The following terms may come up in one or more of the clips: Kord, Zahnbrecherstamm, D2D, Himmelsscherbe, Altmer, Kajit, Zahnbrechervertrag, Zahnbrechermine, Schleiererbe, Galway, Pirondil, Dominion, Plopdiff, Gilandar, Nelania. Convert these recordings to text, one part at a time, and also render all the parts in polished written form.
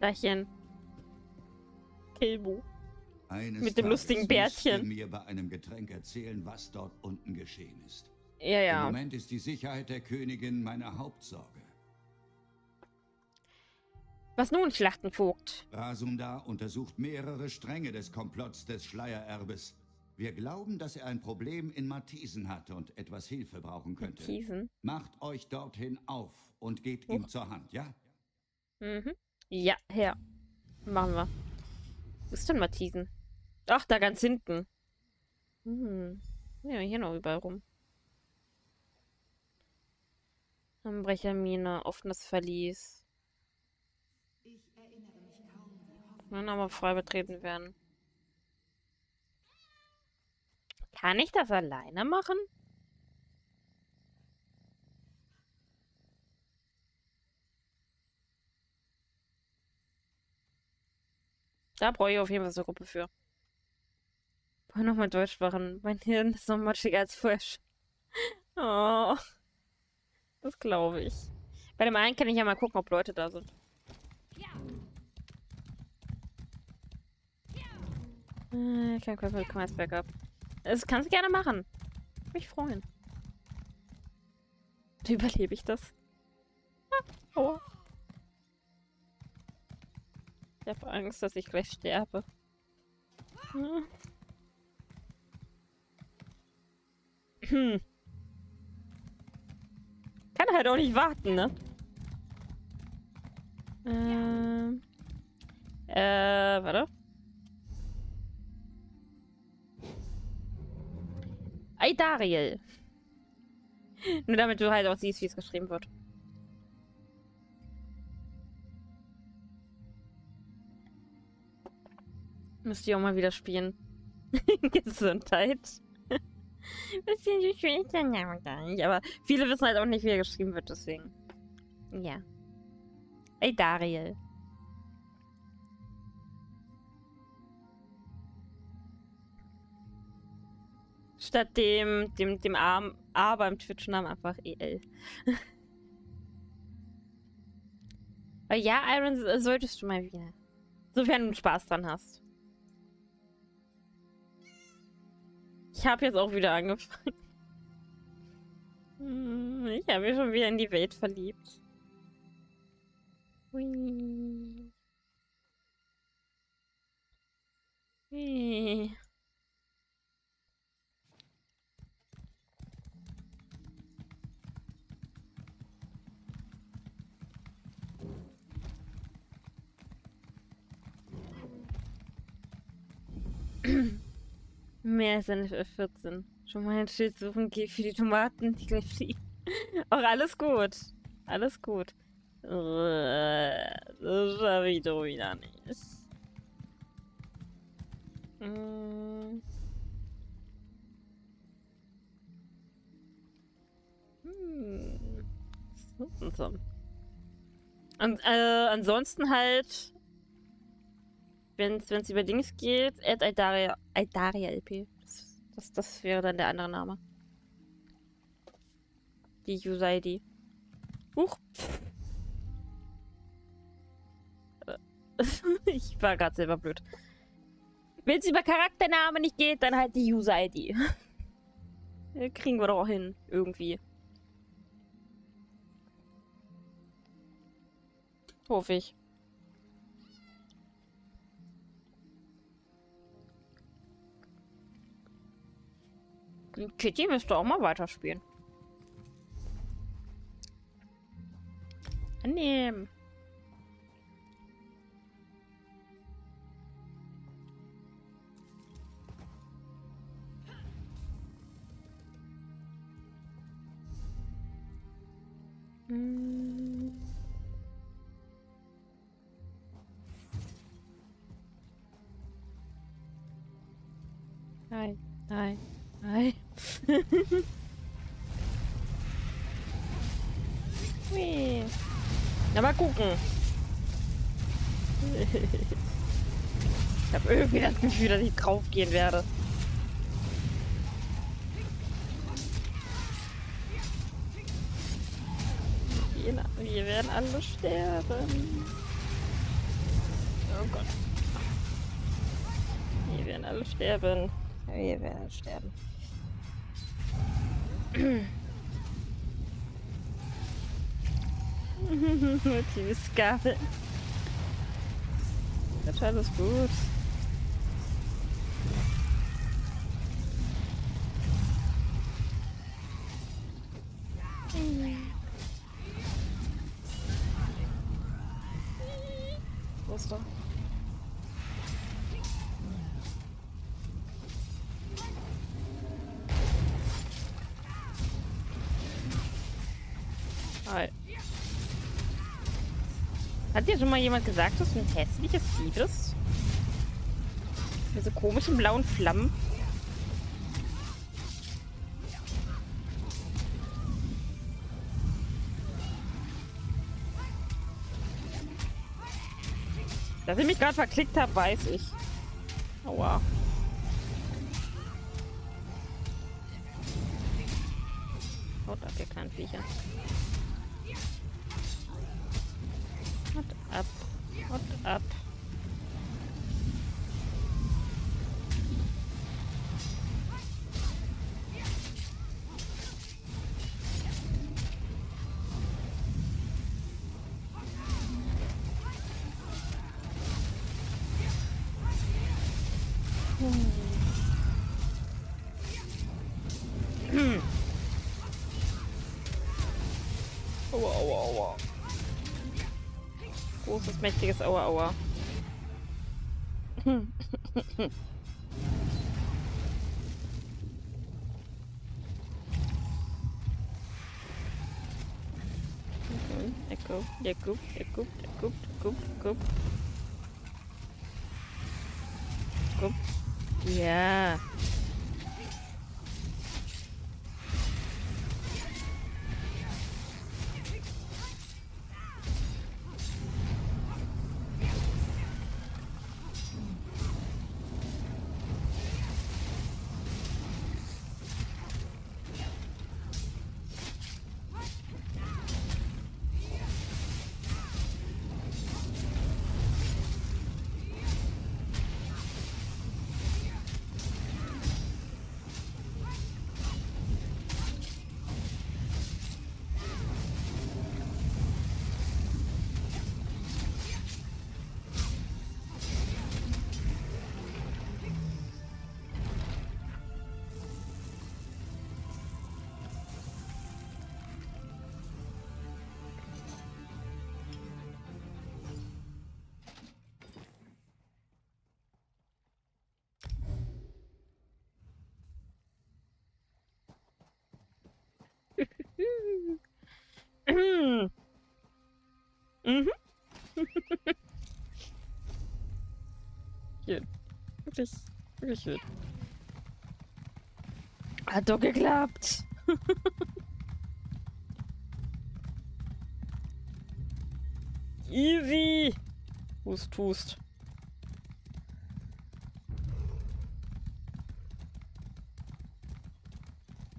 Dachchen. Kelbo. Mit dem lustigen Bärtchen. Mir bei einem Getränk erzählen, was dort unten geschehen ist. Ja, ja. Im Moment ist die Sicherheit der Königin meine Hauptsorge. Was nun, Schlachtenvogt? Rasumdar untersucht mehrere Stränge des Komplotts des Schleiererbes. Wir glauben, dass er ein Problem in Martisen hatte und etwas Hilfe brauchen könnte. Martisen? Macht euch dorthin auf und geht ihm zur Hand, ja? Mhm. Ja, Herr. Machen wir. Wo ist denn Martisen? Ach, da ganz hinten. Hm. Ja, hier noch überall rum. Zahnbrechermine, offenes Verlies. Ich erinnere mich kaum, dann aber frei betreten werden. Kann ich das alleine machen? Da brauche ich auf jeden Fall so eine Gruppe für. Ich brauche nochmal Deutsch machen. Mein Hirn ist noch matschiger als vorher. Oh. Das glaube ich. Bei dem einen kann ich ja mal gucken, ob Leute da sind. Kein Quest mit Kreisberg. Das kannst du gerne machen. Mich freuen. Überlebe ich das? Ah, aua. Ich habe Angst, dass ich gleich sterbe. Hm. Kann halt auch nicht warten, ne? Warte. Eidariel. Nur damit du halt auch siehst, wie es geschrieben wird. Müsst ihr auch mal wieder spielen. Gesundheit. Bisschen schwierig, ja, gar nicht. Aber viele wissen halt auch nicht, wie er geschrieben wird, deswegen. Ja. Eidariel. Statt dem A beim Twitch-Namen einfach EL. Weil ja, Iron, solltest du mal wieder. Sofern du Spaß dran hast. Ich habe jetzt auch wieder angefangen. Ich habe mich schon wieder in die Welt verliebt. Hui. Hui. Mehr als eine F14. Schon mal ein Schild suchen, geh für die Tomaten, die gleich fliegen. Auch alles gut. Alles gut. Das schaffe ich doch wieder nicht. Und ansonsten halt... Wenn es über Dings geht, add Eidaria LP. Das wäre dann der andere Name. Die User-ID. Huch. Ich war gerade selber blöd. Wenn es über Charaktername nicht geht, dann halt die User-ID. Kriegen wir doch auch hin, irgendwie. Hoffe ich. Kitty müsste auch mal weiterspielen. Annehmen. Hi, hi, hi. Na, mal gucken. Ich habe irgendwie das Gefühl, dass ich draufgehen werde. Wir werden alle sterben. Oh Gott. Wir werden alle sterben. Wir werden alle sterben. Die Skabel. Das war alles gut. Muster. Hi. Hat dir schon mal jemand gesagt, dass du ein hässliches Vieh bist? Diese komischen blauen Flammen. Dass ich mich gerade verklickt habe, weiß ich. Aua. Haut ab, ihr kleinen Viecher. Haut ab. Haut ab. Aua, aua, aua. Großes, mächtiges Aua, aua. Er guckt, er guckt, er guckt, er guckt, guckt, guckt. Guckt. Ja. Mhm. Schön. Wirklich, wirklich schön. Hat doch geklappt. Easy. Hust, hust.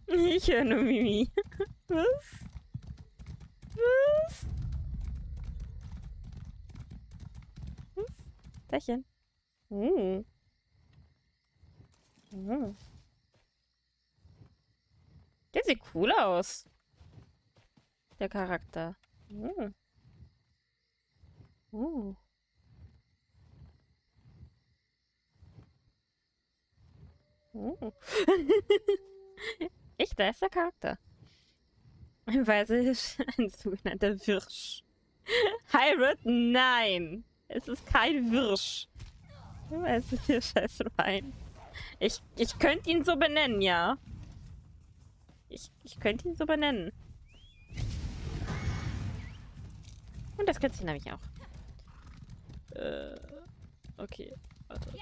Ich höre nur Mimi. Was? Was? Was? Dächchen. Hm. Hm. Der sieht cool aus. Der Charakter. Hm. Oh. Oh. Echt, da ist der Charakter. Ein weißer Hirsch, ein sogenannter Wirsch. Hyrod, nein! Es ist kein Wirsch. Ein weißer Hirsch heißt Ryan. Ich könnte ihn so benennen, ja. Ich könnte ihn so benennen. Und das Kätzchen habe ich auch. Okay, warte.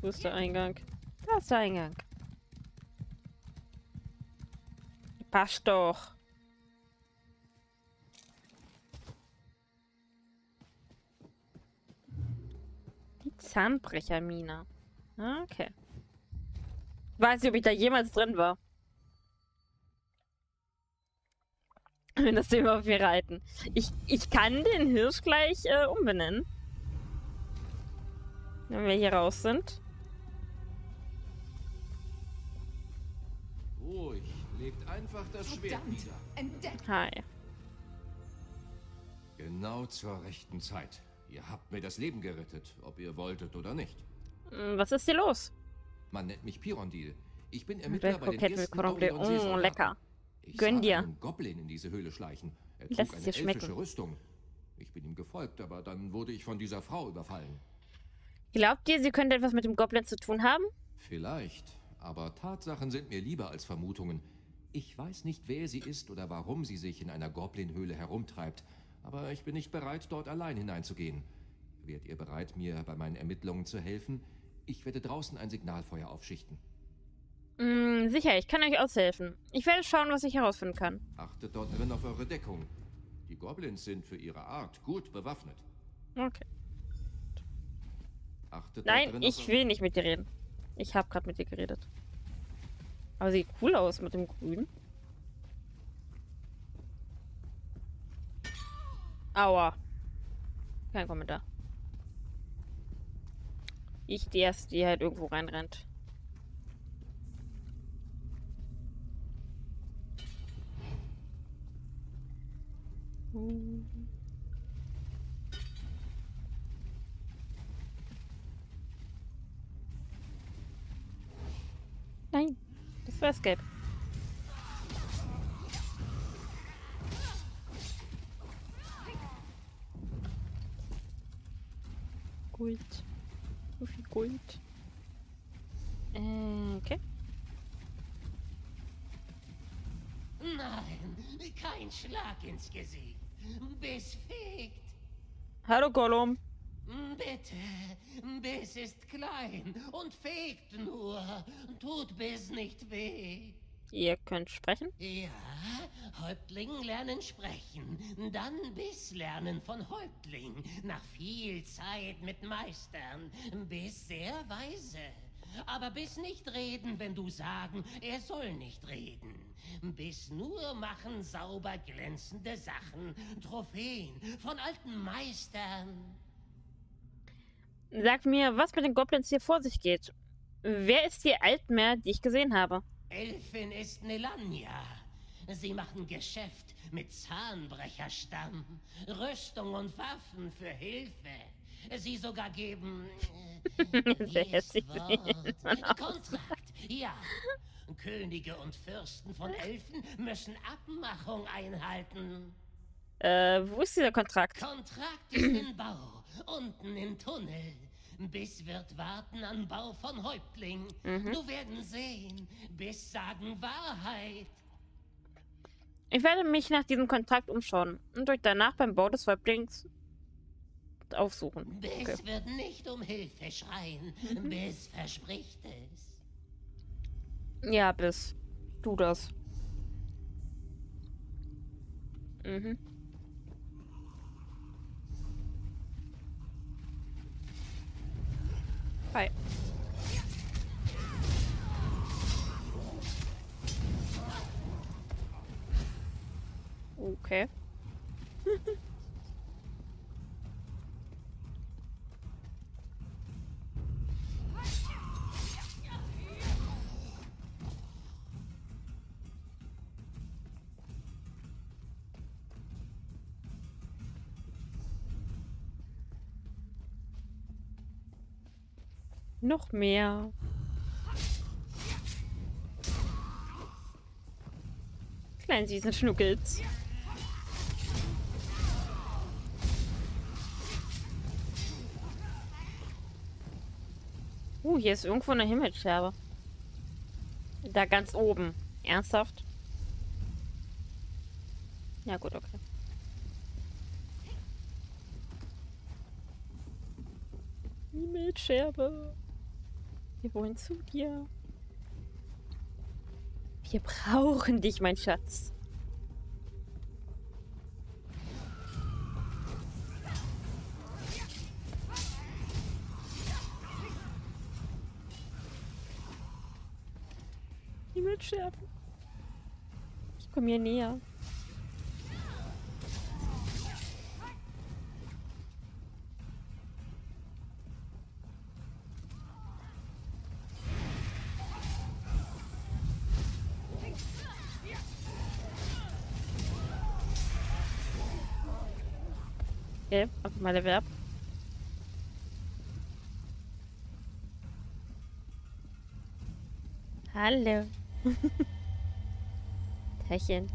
Wo ist der Eingang? Da ist der Eingang. Passt doch. Die Zahnbrechermine. Okay. Weiß nicht, ob ich da jemals drin war. Das Thema auf wir reiten. Ich kann den Hirsch gleich umbenennen. Wenn wir hier raus sind. Ruhig, legt einfach das Schwert nieder. Hi. Genau zur rechten Zeit. Ihr habt mir das Leben gerettet, ob ihr wolltet oder nicht. Was ist hier los? Man nennt mich Pirondil. Ich bin Ermittler bei den ersten Dominion. Oh, lecker. Ich sah einen Goblin in diese Höhle schleichen. Er trug eine elfische Rüstung. Ich bin ihm gefolgt, aber dann wurde ich von dieser Frau überfallen. Glaubt ihr, sie könnte etwas mit dem Goblin zu tun haben? Vielleicht, aber Tatsachen sind mir lieber als Vermutungen. Ich weiß nicht, wer sie ist oder warum sie sich in einer Goblinhöhle herumtreibt, aber ich bin nicht bereit, dort allein hineinzugehen. Wärt ihr bereit, mir bei meinen Ermittlungen zu helfen? Ich werde draußen ein Signalfeuer aufschichten. Sicher, ich kann euch aushelfen. Ich werde schauen, was ich herausfinden kann. Achtet dort drin auf eure Deckung. Die Goblins sind für ihre Art gut bewaffnet. Okay. Achtet dort drin auf eure... will nicht mit dir reden. Ich habe gerade mit dir geredet. Aber sieht cool aus mit dem Grün. Aua. Kein Kommentar. Ich die erste, die halt irgendwo reinrennt. Nein, das war Escape. Gold. So viel Gold. Okay. Nein, kein Schlag ins Gesicht. Befegt. Hallo, Gollum. Bitte, Biss ist klein und fegt nur. Tut Biss nicht weh. Ihr könnt sprechen? Ja, Häuptling lernen sprechen. Dann Biss lernen von Häuptling. Nach viel Zeit mit Meistern. Biss sehr weise. Aber Biss nicht reden, wenn du sagen, er soll nicht reden. Biss nur machen sauber glänzende Sachen, Trophäen von alten Meistern. Sagt mir, was mit den Goblins hier vor sich geht. Wer ist die Altmer, die ich gesehen habe? Elfin ist Nelania. Sie machen Geschäft mit Zahnbrecherstamm, Rüstung und Waffen für Hilfe. Sie sogar geben... Kontrakt, ja. Könige und Fürsten von Elfen müssen Abmachung einhalten. Wo ist dieser Kontrakt? Kontrakt ist im Bau, unten im Tunnel. Biss wird warten an Bau von Häuptling. Nur werden sehen, Biss sagen Wahrheit. Ich werde mich nach diesem Kontrakt umschauen und euch danach beim Bau des Häuptlings... aufsuchen. Okay. Biss wird nicht um Hilfe schreien. Biss verspricht es. Ja, Biss. Tu das. Hi. Okay. Noch mehr. Kleinen süßen Schnuckels. Hier ist irgendwo eine Himmelsscherbe. Da ganz oben. Ernsthaft? Ja gut, okay. Himmelsscherbe. Wir wollen zu dir. Wir brauchen dich, mein Schatz. Die Himmelsscherbe. Ich komme hier näher. Okay, einfach mal Level ab. Hallo. Tachchen.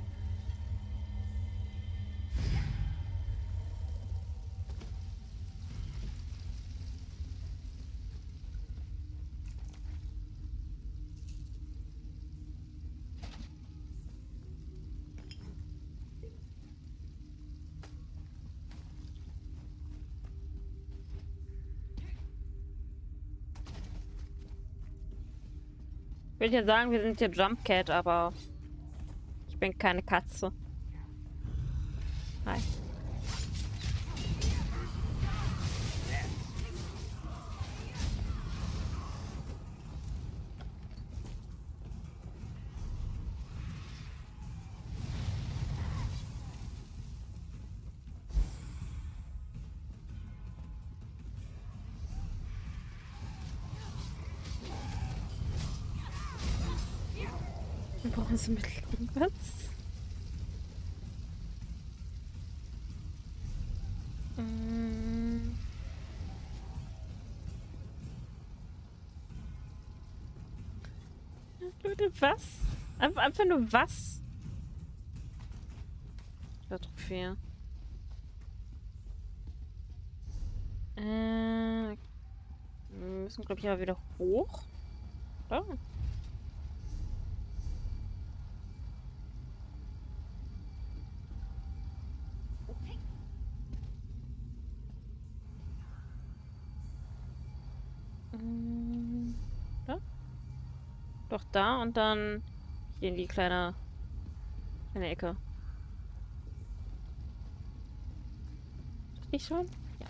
Ich will ja sagen, wir sind hier Jump Cat, aber ich bin keine Katze. Nein. Brauchen Sie mit irgendwas? Was? Einfach nur was? Das Trophäe. Wir müssen, glaube ich, aber wieder hoch. Oder? Doch da und dann hier in die kleine Ecke. Nicht schon? Ja.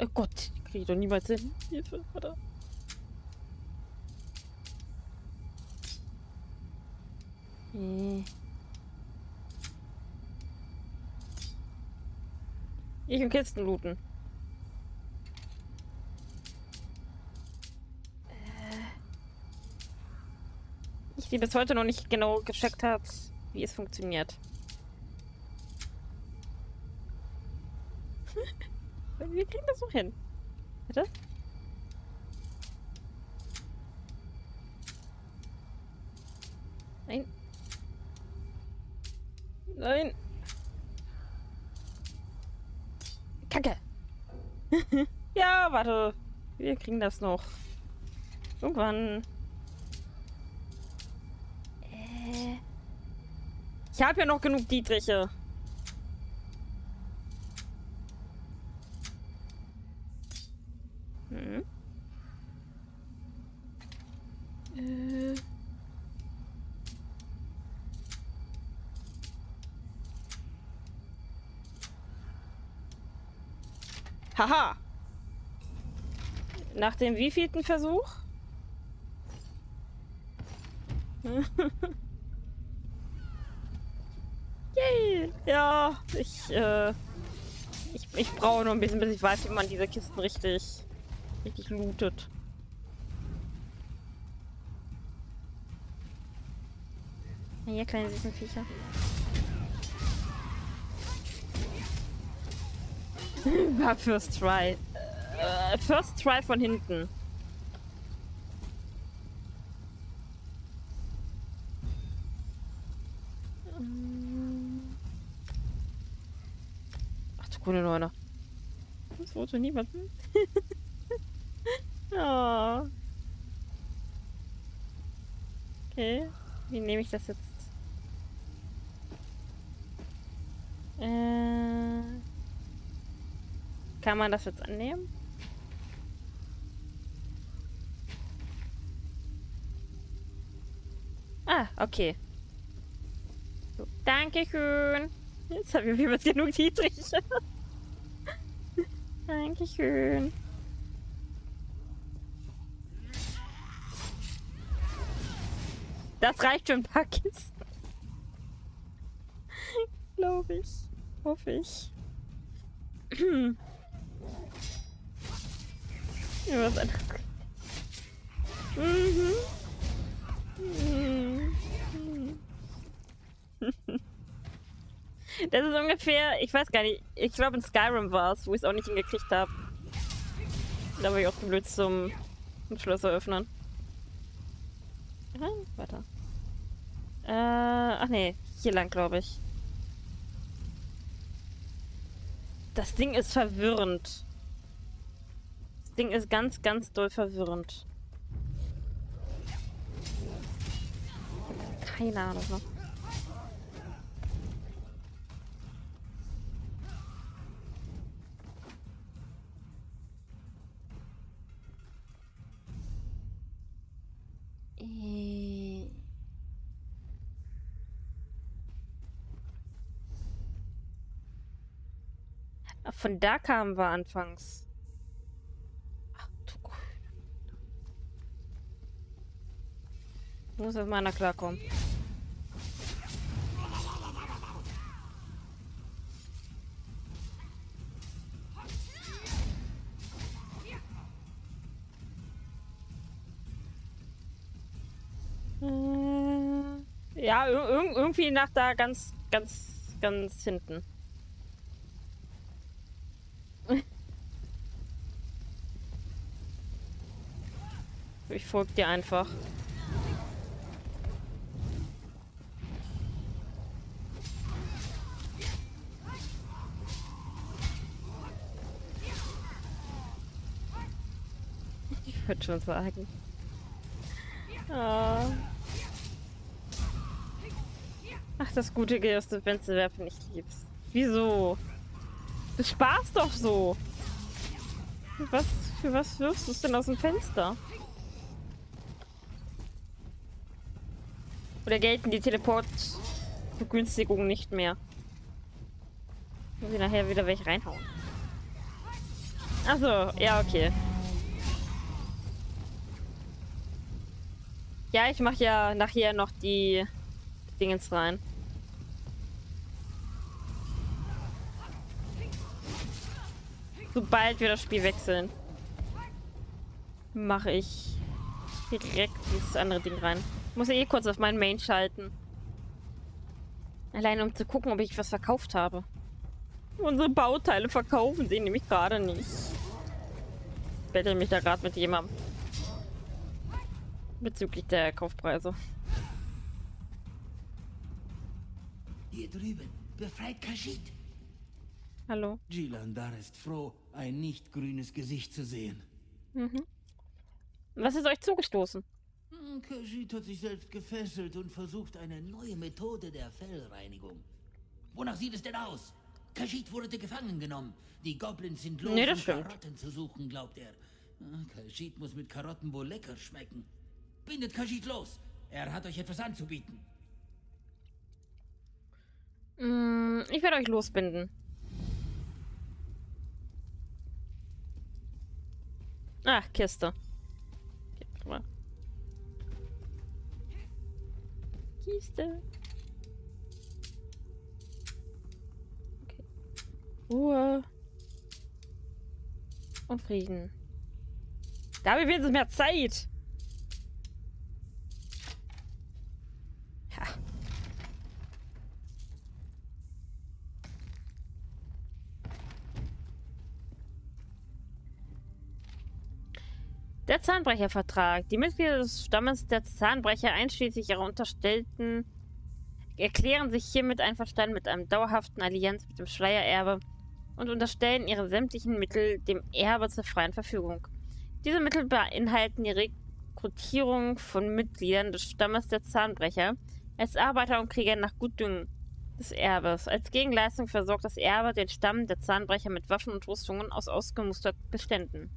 Oh Gott, die kriege ich doch niemals hin. Hilfe, oder? Nee. Ich will Kisten looten. Ich, die bis heute noch nicht genau gecheckt habe, wie es funktioniert. Wir kriegen das noch hin. Bitte? Nein. Nein. Kacke. Ja, warte. Wir kriegen das noch. Irgendwann. Ich habe ja noch genug Dietriche. Hm. Haha! Nach dem wievielten Versuch? Yay! Ja, ich brauche nur ein bisschen, bis ich weiß, wie man diese Kisten richtig lootet. Hier, kleine süßen Viecher. War First Try. First Try von hinten. Ach du grüne Neune. Das wollte niemanden. Oh. Okay. Wie nehme ich das jetzt? Kann man das jetzt annehmen? Ah, okay. So, Dankeschön. Jetzt haben wir wieder genug Dietriche. Dankeschön. Das reicht für ein paar Kisten. Glaube ich. Hoffe ich. Was anderes. Mhm. Das ist ungefähr, ich weiß gar nicht, ich glaube in Skyrim war es, wo ich es auch nicht hingekriegt habe. Da war ich auch blöd zum Schloss eröffnen. Aha, weiter. Ach nee, hier lang, glaube ich. Das Ding ist verwirrend. Das Ding ist ganz, ganz doll verwirrend. Keine Ahnung noch. Von da kamen wir anfangs. Ach du Gott. Ich muss auf meiner klarkommen. Ja, irgendwie nach da ganz, ganz, ganz hinten. Ich folge dir einfach. Ich würde schon sagen. Oh. Ach, das gute Geld aus dem Fenster werfen, ich lieb's. Wieso? Du sparst doch so. Für was wirfst du es denn aus dem Fenster? Oder gelten die Teleportbegünstigungen nicht mehr? Muss ich nachher wieder welche reinhauen? Achso, ja, okay. Ja, ich mache ja nachher noch die Dingens rein. Sobald wir das Spiel wechseln, mache ich direkt dieses andere Ding rein. Muss ja eh kurz auf meinen Main schalten. Allein um zu gucken, ob ich was verkauft habe. Unsere Bauteile verkaufen sie nämlich gerade nicht. Ich bettel mich da gerade mit jemandem. Bezüglich der Kaufpreise. Hier drüben befreit Kajit. Hallo. Gilandar ist froh, ein nicht grünes Gesicht zu sehen. Mhm. Was ist euch zugestoßen? Kajit hat sich selbst gefesselt und versucht eine neue Methode der Fellreinigung. Wonach sieht es denn aus? Kajit wurde gefangen genommen. Die Goblins sind los, um Karotten zu suchen, glaubt er. Kajit muss mit Karotten wohl lecker schmecken. Bindet Kajit los. Er hat euch etwas anzubieten. Ich werde euch losbinden. Ach, Kiste. Kiste. Okay. Ruhe. Und Frieden. Da haben wir wenigstens mehr Zeit. Ja. Der Zahnbrechervertrag. Die Mitglieder des Stammes der Zahnbrecher einschließlich ihrer Unterstellten erklären sich hiermit einverstanden mit einem dauerhaften Allianz mit dem Schleiererbe und unterstellen ihre sämtlichen Mittel dem Erbe zur freien Verfügung. Diese Mittel beinhalten die Rekrutierung von Mitgliedern des Stammes der Zahnbrecher als Arbeiter und Krieger nach Gutdünken des Erbes. Als Gegenleistung versorgt das Erbe den Stamm der Zahnbrecher mit Waffen und Rüstungen aus ausgemusterten Beständen.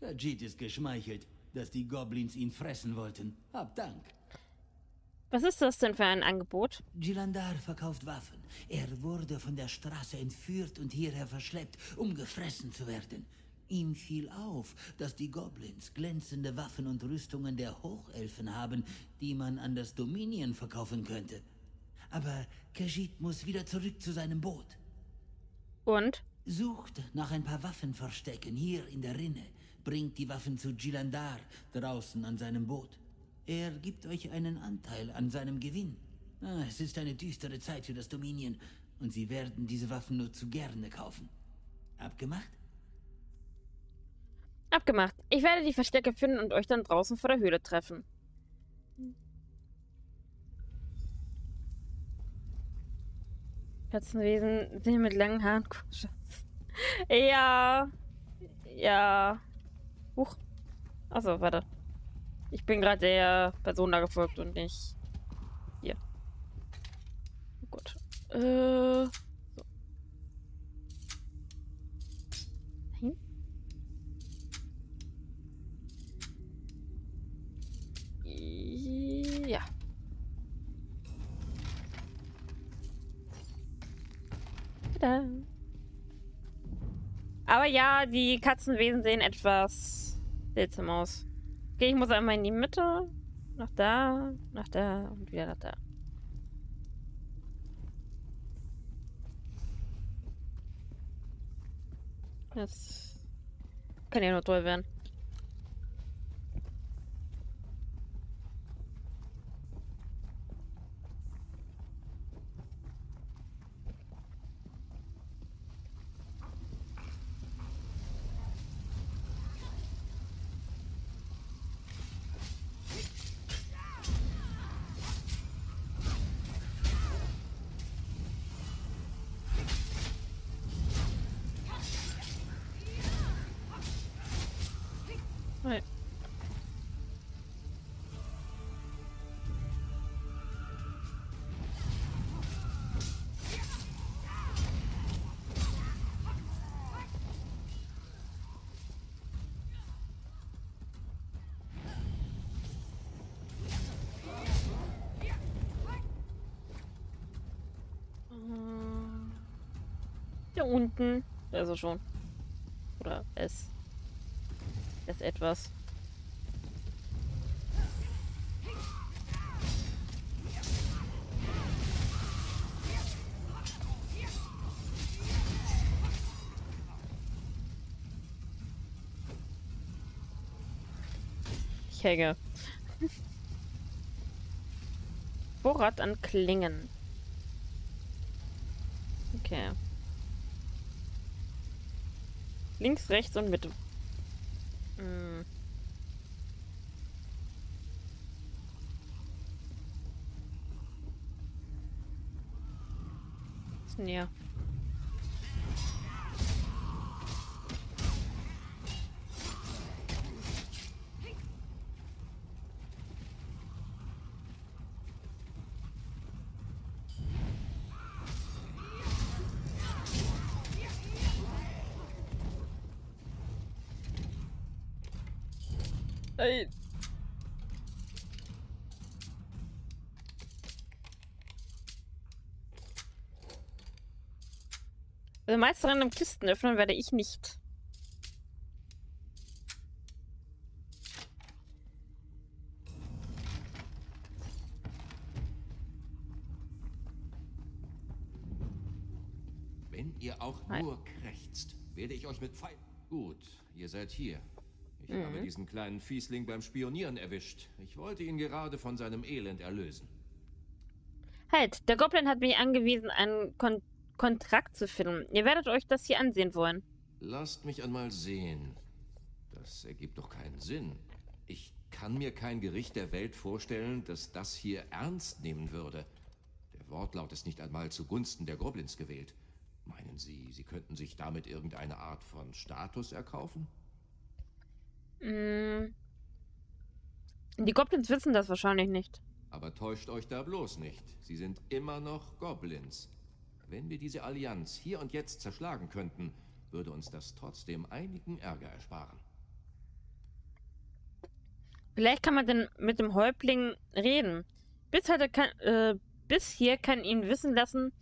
Kajit ist geschmeichelt, dass die Goblins ihn fressen wollten. Hab Dank. Was ist das denn für ein Angebot? Gilandar verkauft Waffen. Er wurde von der Straße entführt und hierher verschleppt, um gefressen zu werden. Ihm fiel auf, dass die Goblins glänzende Waffen und Rüstungen der Hochelfen haben, die man an das Dominion verkaufen könnte. Aber Kajit muss wieder zurück zu seinem Boot. Und? Sucht nach ein paar Waffenverstecken hier in der Rinne. Bringt die Waffen zu Gilandar, draußen an seinem Boot. Er gibt euch einen Anteil an seinem Gewinn. Ah, es ist eine düstere Zeit für das Dominion und sie werden diese Waffen nur zu gerne kaufen. Abgemacht? Abgemacht. Ich werde die Verstecke finden und euch dann draußen vor der Höhle treffen. Katzenwesen sind mit langen Haaren. Ja. Ja. Huch. Achso, warte. Ich bin gerade der Person da gefolgt und nicht hier. Oh Gott. So. Nein. Ja. Tada. Aber ja, die Katzenwesen sehen etwas seltsam aus. Okay, ich muss einmal in die Mitte, nach da und wieder nach da. Das kann ja nur toll werden. Unten, also schon. Oder es. Es etwas. Ich hänge. Vorrat an Klingen. Okay. Links, rechts und Mitte. Hm. Ist näher. Also meist random Kisten öffnen werde ich nicht. Wenn ihr auch nur krächzt, werde ich euch mit Pfeilen... Gut, ihr seid hier. Ich habe diesen kleinen Fiesling beim Spionieren erwischt. Ich wollte ihn gerade von seinem Elend erlösen. Halt, der Goblin hat mich angewiesen, einen Kontrakt zu finden. Ihr werdet euch das hier ansehen wollen. Lasst mich einmal sehen. Das ergibt doch keinen Sinn. Ich kann mir kein Gericht der Welt vorstellen, das das hier ernst nehmen würde. Der Wortlaut ist nicht einmal zugunsten der Goblins gewählt. Meinen Sie, Sie könnten sich damit irgendeine Art von Status erkaufen? Die Goblins wissen das wahrscheinlich nicht. Aber täuscht euch da bloß nicht. Sie sind immer noch Goblins. Wenn wir diese Allianz hier und jetzt zerschlagen könnten, würde uns das trotzdem einigen Ärger ersparen. Vielleicht kann man denn mit dem Häuptling reden. Bis hier kann ihn wissen lassen,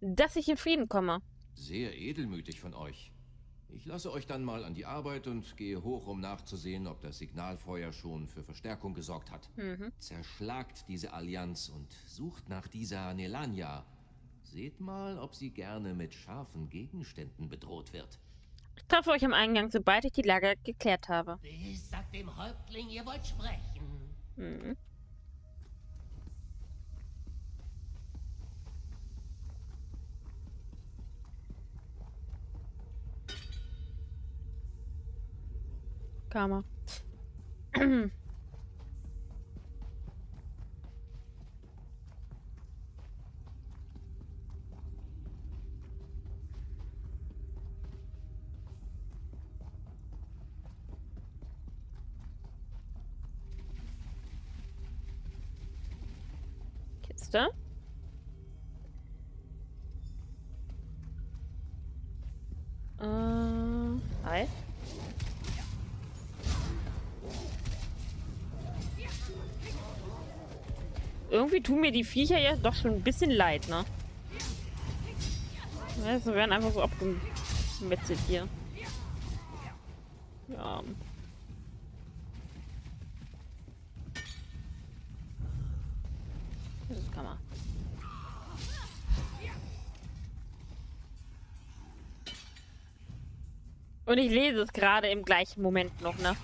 dass ich in Frieden komme. Sehr edelmütig von euch. Ich lasse euch dann mal an die Arbeit und gehe hoch, um nachzusehen, ob das Signalfeuer schon für Verstärkung gesorgt hat. Zerschlagt diese Allianz und sucht nach dieser Nelania. Seht mal, ob sie gerne mit scharfen Gegenständen bedroht wird. Ich treffe euch am Eingang, sobald ich die Lage geklärt habe. Bis sagt dem Häuptling, ihr wollt sprechen. Mhm. Karma. Kiste. Hi. Irgendwie tun mir die Viecher ja doch schon ein bisschen leid, ne? Ja, sie werden einfach so abgemetzelt hier. Ja. Das kann man. Und ich lese es gerade im gleichen Moment noch, ne?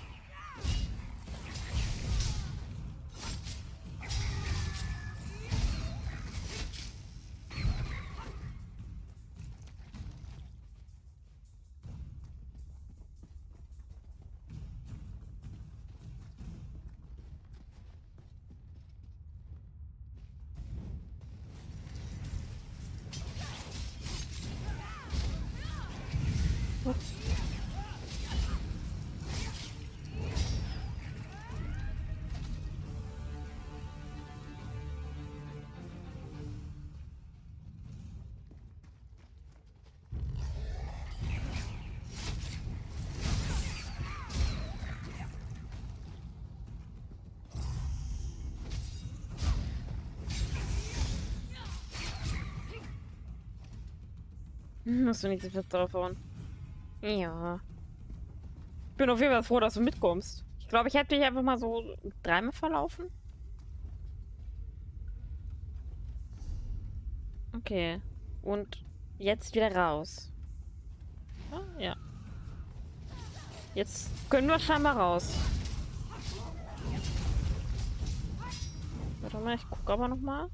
Musst du nicht so viel drauf hauen. Ja. Ich bin auf jeden Fall froh, dass du mitkommst. Ich glaube, ich hätte dich einfach mal so dreimal verlaufen. Okay. Und jetzt wieder raus. Ah, ja. Jetzt können wir scheinbar raus. Warte mal, ich gucke aber nochmal.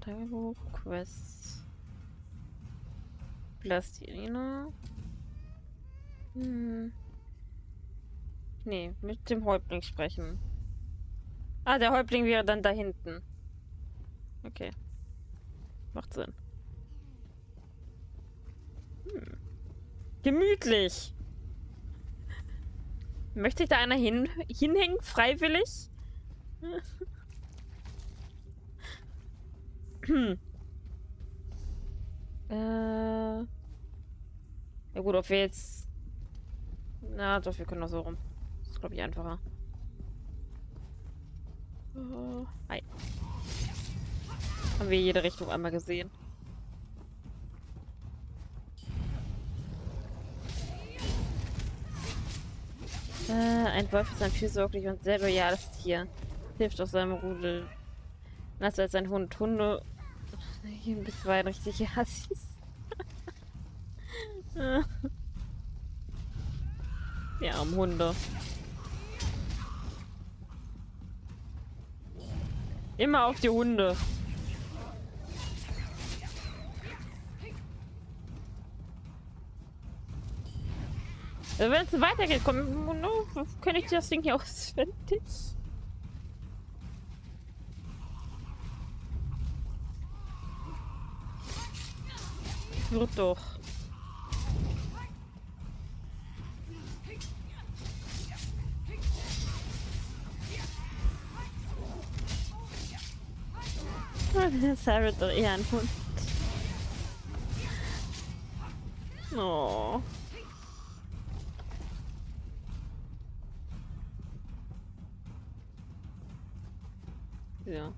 Tagebuch, Quest. Plastilina. Hm. Nee, mit dem Häuptling sprechen. Ah, der Häuptling wäre dann da hinten. Okay. Macht Sinn. Hm. Gemütlich. Möchte ich da einer hinhängen? Freiwillig? Ja gut, ob wir jetzt... Na doch, wir können doch so rum. Das ist, glaube ich, einfacher. Hi. Haben wir jede Richtung einmal gesehen. Ein Wolf ist ein fürsorglich und sehr loyales Tier. Hilft aus seinem Rudel. Nasser als ein Hund. Hunde... Hier ein bisschen weit richtig Hassis. Ja, um Hunde. Immer auf die Hunde. Also wenn es weitergeht, kann ich das Ding hier auswendig. Wird doch. Das ist doch eher ein Hund. Oh. Ja.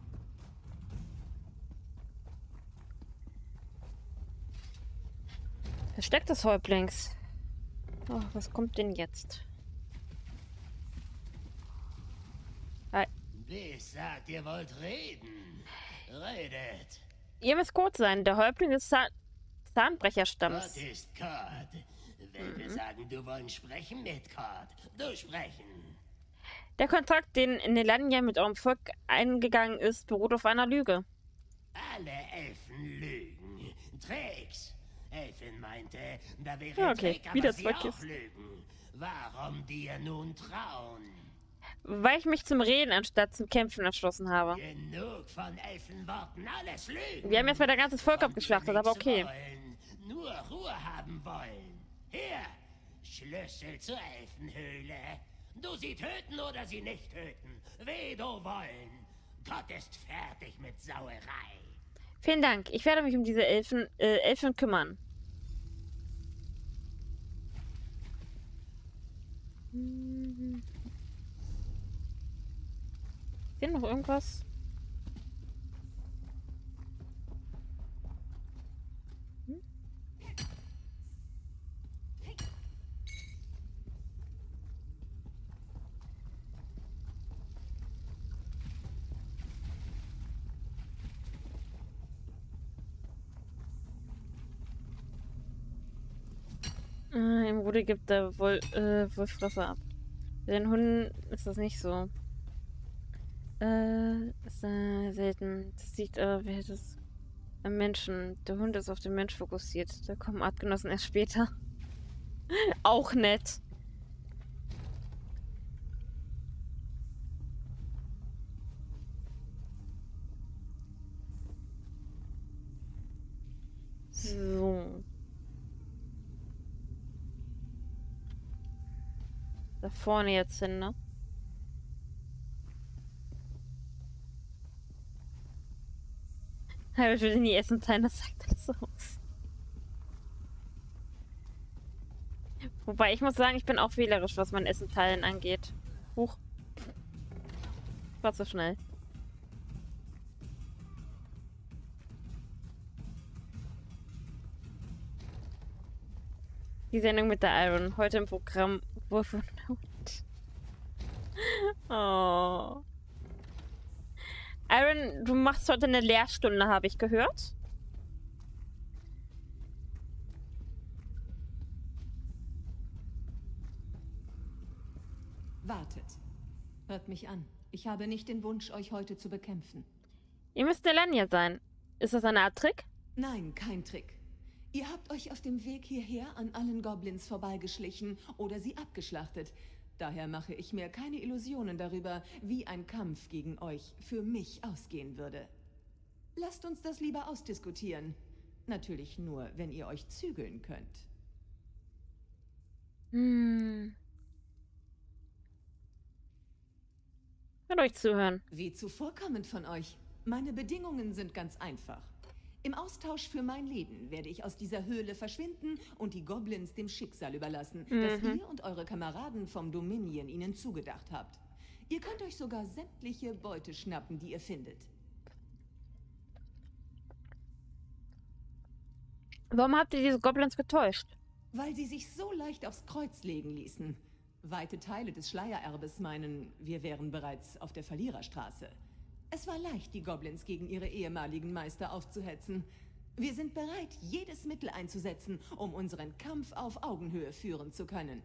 Versteck des Häuptlings. Oh, was kommt denn jetzt? Hi. Bis sagt, ihr wollt reden. Redet. Ihr müsst kurz sein. Der Häuptling ist Zahnbrecherstamms. Kord ist Kord. Wenn wir sagen, du wollen sprechen mit Kord, du sprechen. Der Kontrakt, den Nelania mit eurem Volk eingegangen ist, beruht auf einer Lüge. Alle Elfen lügen. Tricks. Elfen meinte, da wäre ja, okay. Trick, aber wieder sie auch lügen. Warum dir nun trauen? Weil ich mich zum Reden anstatt zum Kämpfen entschlossen habe. Genug von Elfenworten, alles lügen. Wir haben jetzt mal das ganze Volk abgeschlachtet, aber okay. Wollen, nur Ruhe haben wollen. Hier, Schlüssel zur Elfenhöhle. Du sie töten oder sie nicht töten. Weh du wollen. Gott ist fertig mit Sauerei. Vielen Dank. Ich werde mich um diese Elfen kümmern. Sehen noch irgendwas? Im Rudel gibt der Wolffresser ab. Bei den Hunden ist das nicht so. Ist selten. Das liegt aber am Menschen. Der Hund ist auf den Mensch fokussiert. Da kommen Artgenossen erst später. Auch nett. So. Da vorne jetzt hin, ne? Ich würde nie essen teilen, das sagt das aus. Wobei, ich muss sagen, ich bin auch wählerisch, was mein Essen teilen angeht. Huch. War zu schnell. Die Sendung mit der Iron. Heute im Programm Wurf und Not. Oh. Iron, du machst heute eine Lehrstunde, habe ich gehört. Wartet. Hört mich an. Ich habe nicht den Wunsch, euch heute zu bekämpfen. Ihr müsst Nelania sein. Ist das eine Art Trick? Nein, kein Trick. Ihr habt euch auf dem Weg hierher an allen Goblins vorbeigeschlichen oder sie abgeschlachtet. Daher mache ich mir keine Illusionen darüber, wie ein Kampf gegen euch für mich ausgehen würde. Lasst uns das lieber ausdiskutieren. Natürlich nur, wenn ihr euch zügeln könnt. Hört euch zuhören. Wie zuvorkommend von euch. Meine Bedingungen sind ganz einfach. Im Austausch für mein Leben werde ich aus dieser Höhle verschwinden und die Goblins dem Schicksal überlassen, das ihr und eure Kameraden vom Dominion ihnen zugedacht habt. Ihr könnt euch sogar sämtliche Beute schnappen, die ihr findet. Warum habt ihr diese Goblins getäuscht? Weil sie sich so leicht aufs Kreuz legen ließen. Weite Teile des Schleiererbes meinen, wir wären bereits auf der Verliererstraße. Es war leicht, die Goblins gegen ihre ehemaligen Meister aufzuhetzen. Wir sind bereit, jedes Mittel einzusetzen, um unseren Kampf auf Augenhöhe führen zu können.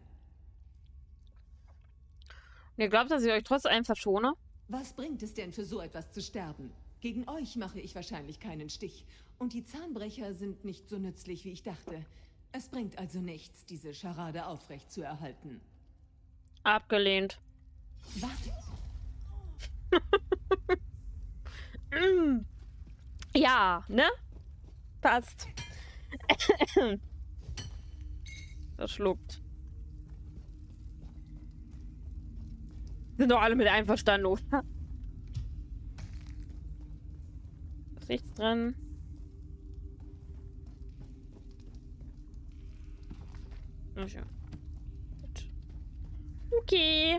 Und ihr glaubt, dass ich euch trotz allem verschone? Was bringt es denn, für so etwas zu sterben? Gegen euch mache ich wahrscheinlich keinen Stich. Und die Zahnbrecher sind nicht so nützlich, wie ich dachte. Es bringt also nichts, diese Scharade aufrecht zu erhalten. Abgelehnt. Wartet. Ja, ne? Passt. Verschluckt. Sind doch alle mit einverstanden, oder? Ist nichts dran. Okay.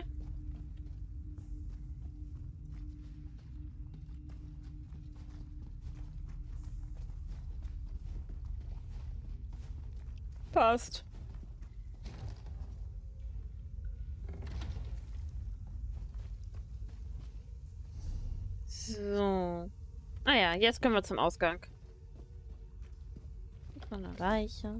Passt. So. Ah ja, jetzt können wir zum Ausgang. von der Leiche.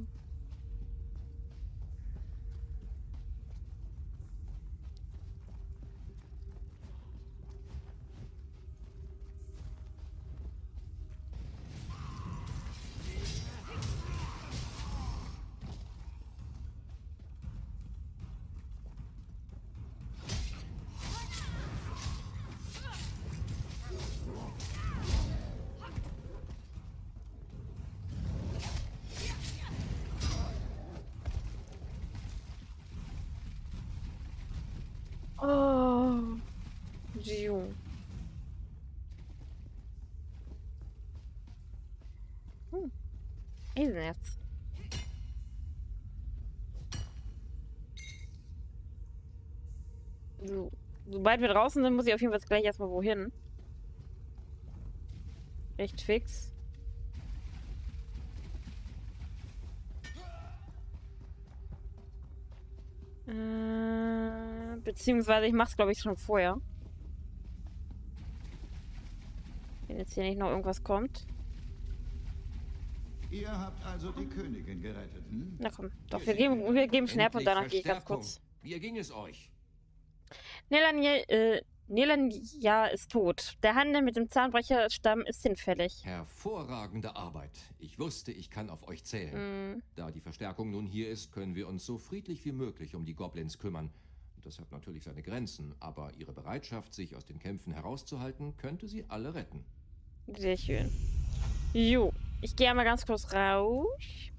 Jetzt. So. Sobald wir draußen sind, muss ich auf jeden Fall gleich erstmal wohin. Recht fix. Beziehungsweise ich mach's, glaube ich, schon vorher. Wenn jetzt hier nicht noch irgendwas kommt. Ihr habt also die Königin gerettet, hm? Na komm, doch, wir geben Schnapp und danach gehe ich ganz kurz. Wie ging es euch? Nelania ist tot. Der Handel mit dem Zahnbrecherstamm ist hinfällig. Hervorragende Arbeit. Ich wusste, ich kann auf euch zählen. Da die Verstärkung nun hier ist, können wir uns so friedlich wie möglich um die Goblins kümmern. Das hat natürlich seine Grenzen, aber ihre Bereitschaft, sich aus den Kämpfen herauszuhalten, könnte sie alle retten. Sehr schön. Jo. Ich gehe einmal ganz kurz raus.